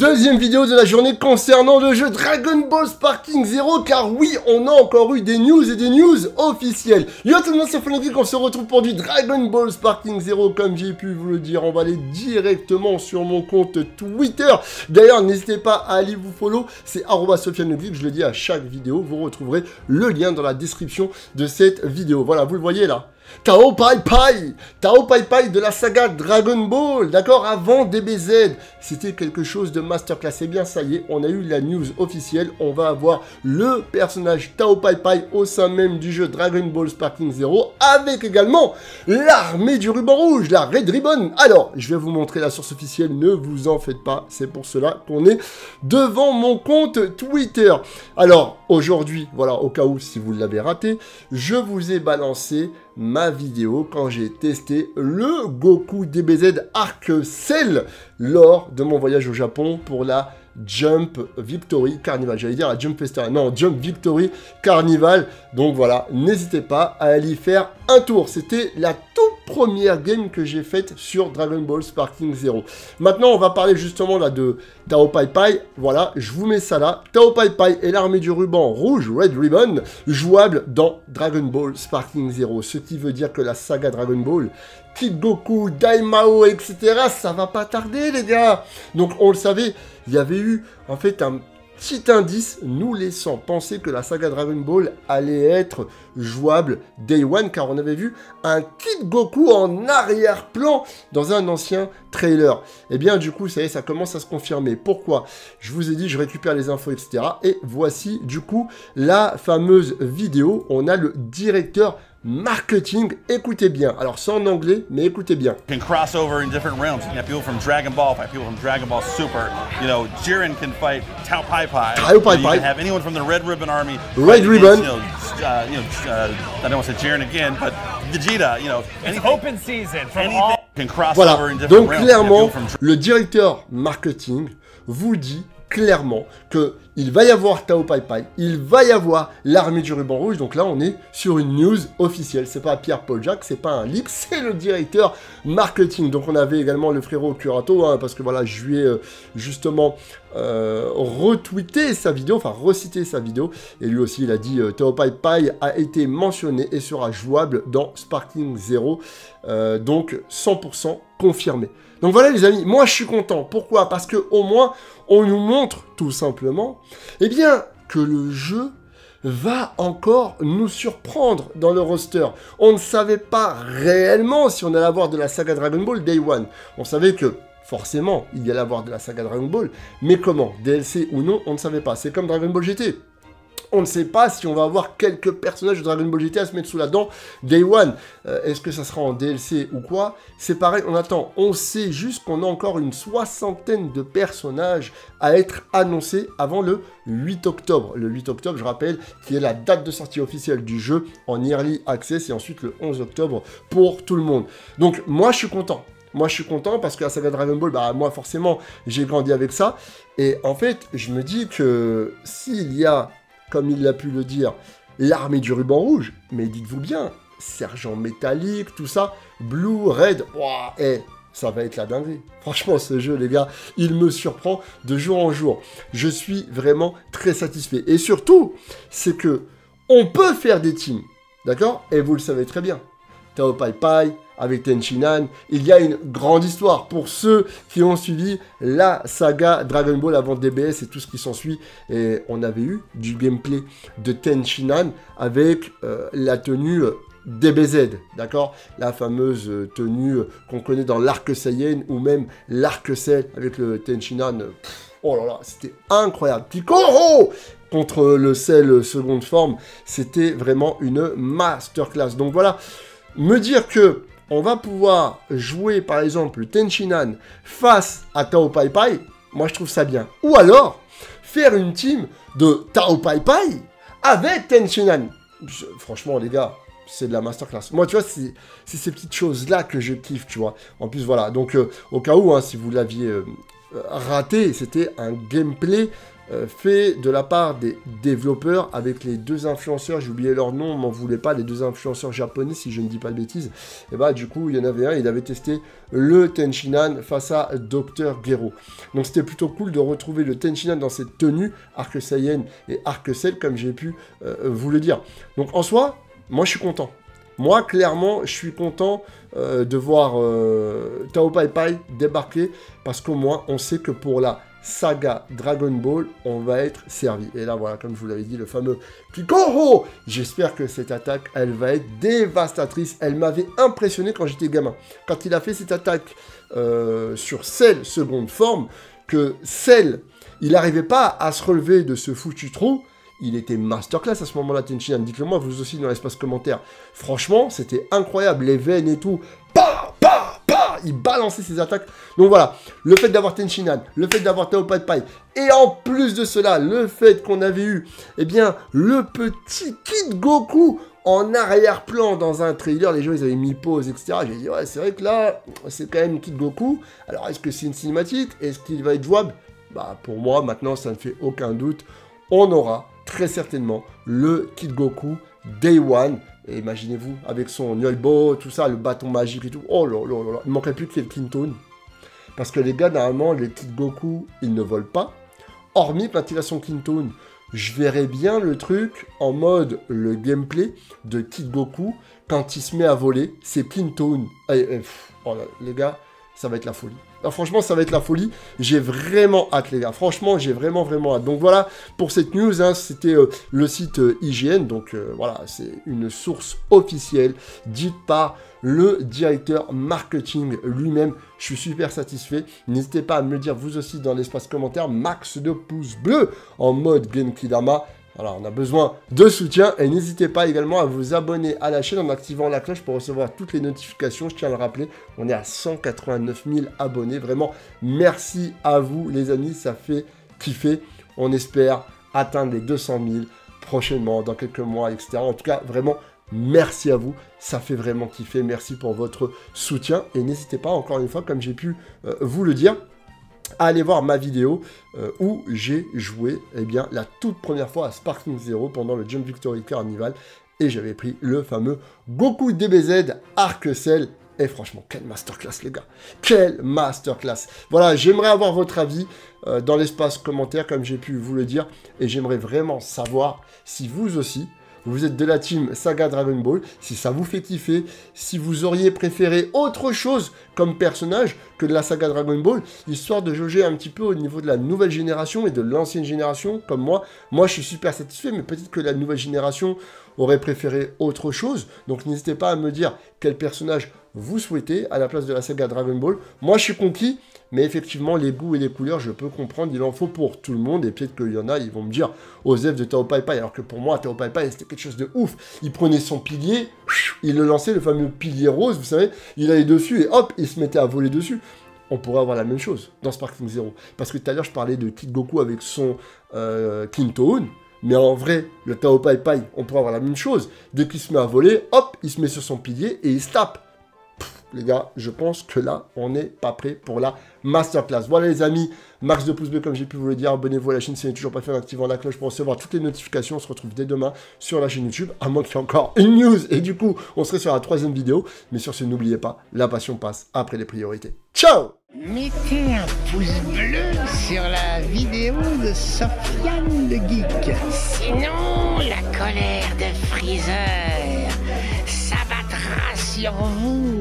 Deuxième vidéo de la journée concernant le jeu Dragon Ball Sparking Zero, car oui, on a encore eu des news et des news officielles. Yo tout le monde, c'est Sofian Le GEEK, on se retrouve pour du Dragon Ball Sparking Zero, comme j'ai pu vous le dire. On va aller directement sur mon compte Twitter. D'ailleurs, n'hésitez pas à aller vous follow, c'est @SofianLeGeek, je le dis à chaque vidéo. Vous retrouverez le lien dans la description de cette vidéo. Voilà, vous le voyez là. Tao Pai Pai, Tao Pai Pai de la saga Dragon Ball, d'accord, avant DBZ, c'était quelque chose de masterclass. Et bien ça y est, on a eu la news officielle, on va avoir le personnage Tao Pai Pai au sein même du jeu Dragon Ball Sparking Zero, avec également l'armée du ruban rouge, la Red Ribbon. Alors, je vais vous montrer la source officielle, ne vous en faites pas, c'est pour cela qu'on est devant mon compte Twitter. Alors, aujourd'hui, voilà, au cas où si vous l'avez raté, je vous ai balancé ma vidéo quand j'ai testé le Goku DBZ Arc Cell lors de mon voyage au Japon pour la Jump Victory Carnival. J'allais dire la Jump Festival, non, Jump Victory Carnival. Donc voilà, n'hésitez pas à aller faire un tour. C'était la toute première game que j'ai faite sur Dragon Ball Sparking Zero. Maintenant, on va parler justement là de Tao Pai Pai. Voilà, je vous mets ça là. Tao Pai Pai et l'armée du ruban rouge, Red Ribbon, jouable dans Dragon Ball Sparking Zero. Ce qui veut dire que la saga Dragon Ball, Kid Goku, Daimao, etc., ça va pas tarder, les gars. Donc, on le savait, il y avait eu, en fait, un petit indice nous laissant penser que la saga Dragon Ball allait être jouable Day One, car on avait vu un Kid Goku en arrière-plan dans un ancien trailer. Et bien, du coup, ça y est, ça commence à se confirmer. Pourquoi? Je vous ai dit, je récupère les infos, etc. Et voici, du coup, la fameuse vidéo. On a le directeur marketing, écoutez bien. Alors c'est en anglais, mais écoutez bien. Can cross over in different realms. You know, people from Dragon Ball fight people from Dragon Ball Super. You know, Jiren can fight Tao Pai Pai. Tao Pai Pai. You can have anyone from the Red Ribbon Army. Red Ribbon. I don't want to say Jiren again, but Vegeta. You know, it's open season from all. Can cross over in different realms. Voilà. Donc clairement, le directeur marketing vous dit clairement que il va y avoir Tao Pai Pai, il va y avoir l'armée du ruban rouge. Donc là, on est sur une news officielle. C'est pas Pierre-Paul Jacques, c'est pas un leak, c'est le directeur marketing. Donc on avait également le frérot Curato, hein, parce que voilà, je lui ai justement retweeté sa vidéo, enfin recité sa vidéo. Et lui aussi, il a dit Tao Pai Pai a été mentionné et sera jouable dans Sparking Zero. Donc 100% confirmé. Donc voilà les amis, moi je suis content. Pourquoi? Parce que au moins, on nous montre tout simplement eh bien, que le jeu va encore nous surprendre dans le roster. On ne savait pas réellement si on allait avoir de la saga Dragon Ball Day One. On savait que, forcément, il y allait avoir de la saga Dragon Ball, mais comment? DLC ou non, on ne savait pas. C'est comme Dragon Ball GT. On ne sait pas si on va avoir quelques personnages de Dragon Ball GT à se mettre sous la dent Day One. Est-ce que ça sera en DLC ou quoi? C'est pareil, on attend. On sait juste qu'on a encore une soixantaine de personnages à être annoncés avant le 8 octobre. Le 8 octobre, je rappelle, qui est la date de sortie officielle du jeu en Early Access et ensuite le 11 octobre pour tout le monde. Donc, moi, je suis content. Moi, je suis content parce que la saga Dragon Ball, bah, moi, forcément, j'ai grandi avec ça. Et en fait, je me dis que s'il y a, comme il l'a pu le dire, l'armée du ruban rouge, mais dites-vous bien, sergent métallique, tout ça, blue, red, ouah, hey, ça va être la dinguerie. Franchement, ce jeu, les gars, il me surprend de jour en jour. Je suis vraiment très satisfait. Et surtout, c'est que on peut faire des teams, d'accord? Et vous le savez très bien. Tao Pai Pai, avec Tenshinhan, il y a une grande histoire pour ceux qui ont suivi la saga Dragon Ball avant DBS et tout ce qui s'ensuit. Et on avait eu du gameplay de Tenshinhan avec la tenue DBZ, d'accord? La fameuse tenue qu'on connaît dans l'arc Saiyan ou même l'arc Cell avec le Tenshinhan. Oh là là, c'était incroyable. Kikoho contre le Cell seconde forme, c'était vraiment une masterclass. Donc voilà, me dire que on va pouvoir jouer, par exemple, Tenshinhan face à Tao Pai Pai, moi, je trouve ça bien. Ou alors, faire une team de Tao Pai Pai avec Tenshinhan. Franchement, les gars, c'est de la masterclass. Moi, tu vois, c'est ces petites choses-là que je kiffe, tu vois. En plus, voilà, donc, au cas où, hein, si vous l'aviez raté, c'était un gameplay fait de la part des développeurs avec les deux influenceurs, j'ai oublié leur nom, m'en voulez pas, les deux influenceurs japonais si je ne dis pas de bêtises, et bah du coup il y en avait un, il avait testé le Tenshinhan face à Dr. Gero. Donc c'était plutôt cool de retrouver le Tenshinhan dans cette tenue Arc Saiyan et Arc Cell comme j'ai pu vous le dire. Donc en soi, moi je suis content. Moi, clairement, je suis content de voir Tao Pai Pai débarquer parce qu'au moins, on sait que pour la saga Dragon Ball, on va être servi. Et là, voilà, comme je vous l'avais dit, le fameux Kikoho! J'espère que cette attaque, elle va être dévastatrice. Elle m'avait impressionné quand j'étais gamin. Quand il a fait cette attaque sur Cell seconde forme, que Cell, il n'arrivait pas à se relever de ce foutu trou. Il était masterclass à ce moment-là, Tenshinhan. Dites-le moi, vous aussi, dans l'espace commentaire. Franchement, c'était incroyable. Les veines et tout. Pa, pa, pa. Il balançait ses attaques. Donc voilà, le fait d'avoir Tenshinhan, le fait d'avoir Tao Pai Pai, et en plus de cela, le fait qu'on avait eu, eh bien, le petit Kid Goku en arrière-plan dans un trailer. Les gens, ils avaient mis pause, etc. J'ai dit, ouais, c'est vrai que là, c'est quand même Kid Goku. Alors, est-ce que c'est une cinématique? Est-ce qu'il va être jouable? Bah, pour moi, maintenant, ça ne fait aucun doute. On aura très certainement le Kid Goku Day One. Et imaginez-vous, avec son Yolbo, tout ça, le bâton magique et tout. Oh là là là, il ne manquerait plus qu'il y ait le Kinto'un. Parce que les gars, normalement, les Kid Goku, ils ne volent pas. Hormis quand il a son Kinto'un, je verrais bien le truc en mode le gameplay de Kid Goku. Quand il se met à voler, c'est Kinto'un. Oh là, les gars, ça va être la folie. Alors franchement, ça va être la folie. J'ai vraiment hâte, les gars. Franchement, j'ai vraiment hâte. Donc voilà, pour cette news, hein, c'était le site IGN. Donc voilà, c'est une source officielle dite par le directeur marketing lui-même. Je suis super satisfait. N'hésitez pas à me le dire vous aussi dans l'espace commentaire. Max de pouces bleus en mode Genkidama. Alors, on a besoin de soutien et n'hésitez pas également à vous abonner à la chaîne en activant la cloche pour recevoir toutes les notifications. Je tiens à le rappeler, on est à 189 000 abonnés. Vraiment, merci à vous les amis, ça fait kiffer. On espère atteindre les 200 000 prochainement, dans quelques mois, etc. En tout cas, vraiment, merci à vous, ça fait vraiment kiffer. Merci pour votre soutien et n'hésitez pas, encore une fois, comme j'ai pu vous le dire, allez voir ma vidéo où j'ai joué la toute première fois à Sparking Zero pendant le Jump Victory Carnival et j'avais pris le fameux Goku DBZ Arc Cell. Et franchement, quelle masterclass les gars, quelle masterclass. Voilà, j'aimerais avoir votre avis dans l'espace commentaire comme j'ai pu vous le dire et j'aimerais vraiment savoir si vous aussi, vous êtes de la team Saga Dragon Ball, si ça vous fait kiffer, si vous auriez préféré autre chose comme personnage que de la Saga Dragon Ball, histoire de jauger un petit peu au niveau de la nouvelle génération et de l'ancienne génération, comme moi. Moi, je suis super satisfait, mais peut-être que la nouvelle génération aurait préféré autre chose. Donc, n'hésitez pas à me dire quel personnage vous souhaitez à la place de la Saga Dragon Ball. Moi, je suis conquis, mais effectivement, les goûts et les couleurs, je peux comprendre, il en faut pour tout le monde, et peut-être qu'il y en a, ils vont me dire, Osef de Tao Pai Pai, alors que pour moi, Tao Pai Pai, c'était quelque chose de ouf. Il prenait son pilier, il le lançait, le fameux pilier rose, vous savez, il allait dessus, et hop, il se mettait à voler dessus. On pourrait avoir la même chose dans Sparking Zero. Parce que tout à l'heure, je parlais de Kid Goku avec son Kinto'un, mais en vrai, le Tao Pai Pai, on pourrait avoir la même chose. Dès qu'il se met à voler, hop, il se met sur son pilier, et il se tape. Les gars, je pense que là, on n'est pas prêt pour la masterclass. Voilà les amis, max de pouces bleus comme j'ai pu vous le dire. Abonnez-vous à la chaîne si vous n'êtes toujours pas fait en activant la cloche pour recevoir toutes les notifications. On se retrouve dès demain sur la chaîne YouTube, à moins qu'il y ait encore une news. Et du coup, on serait sur la 3e vidéo. Mais sur ce, n'oubliez pas, la passion passe après les priorités. Ciao! Mettez un pouce bleu sur la vidéo de Sofian Le GEEK. Sinon, la colère de Freezer s'abattra sur vous.